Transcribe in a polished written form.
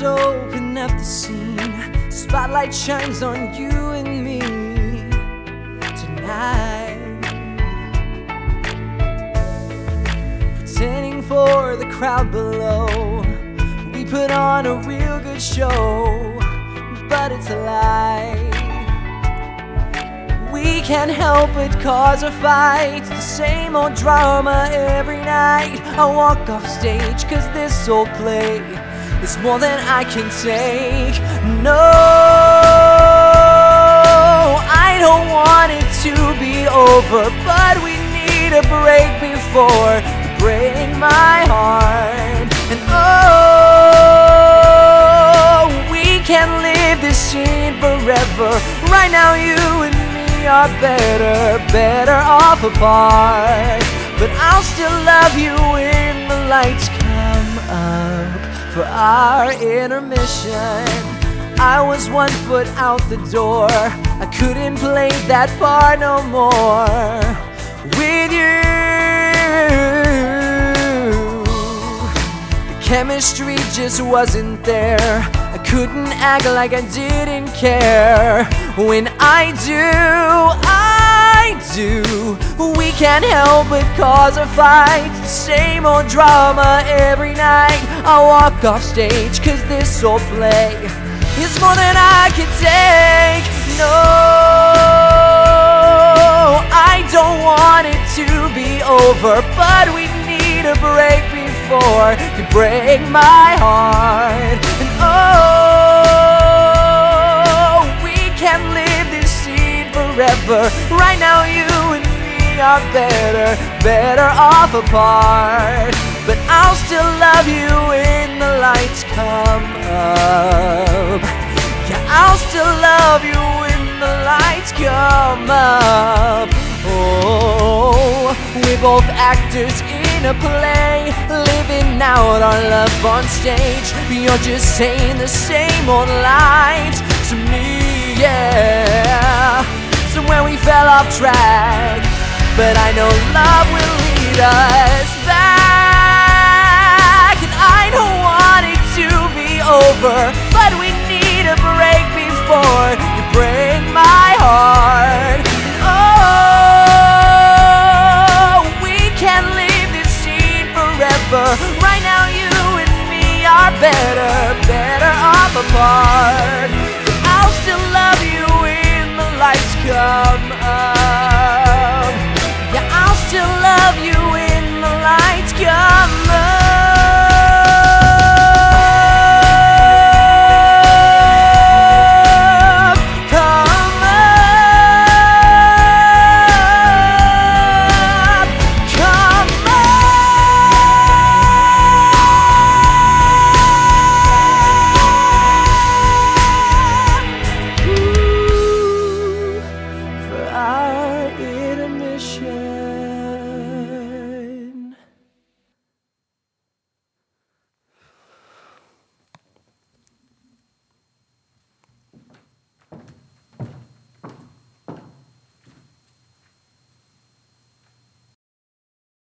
windows open up the scene. Spotlight shines on you and me tonight. Pretending for the crowd below, we put on a real good show, but it's a lie. We can't help but cause a fight. It's the same old drama every night. I walk off stage cause this old play is more than I can take. No, I don't want it to be over, but we need a break before you break my heart. And oh, we can't live this scene forever. Right now you and me are better off apart. But I'll still love you when the lights come up for our intermission. I was 1 foot out the door, I couldn't play that part no more with you. The chemistry just wasn't there, I couldn't act like I didn't care. When I do, we can't help but cause a fight. Same old drama every night. I walk off stage cause this old play is more than I can take. No, I don't want it to be over, but we need a break before you break my heart. And oh, we can't live this scene forever. Right now you and me are better off apart. But I'll still love you when the lights come up. Yeah, I'll still love you when the lights come up. Oh, we're both actors in a play, living out our love on stage. You're just saying the same old lies to me, yeah. When we fell off track, but I know love will lead us back. And I don't want it to be over, but we need a break before you break my heart. And oh, we can't leave this scene forever. Right now you and me are better off apart. But I'll still love you. Lights come up.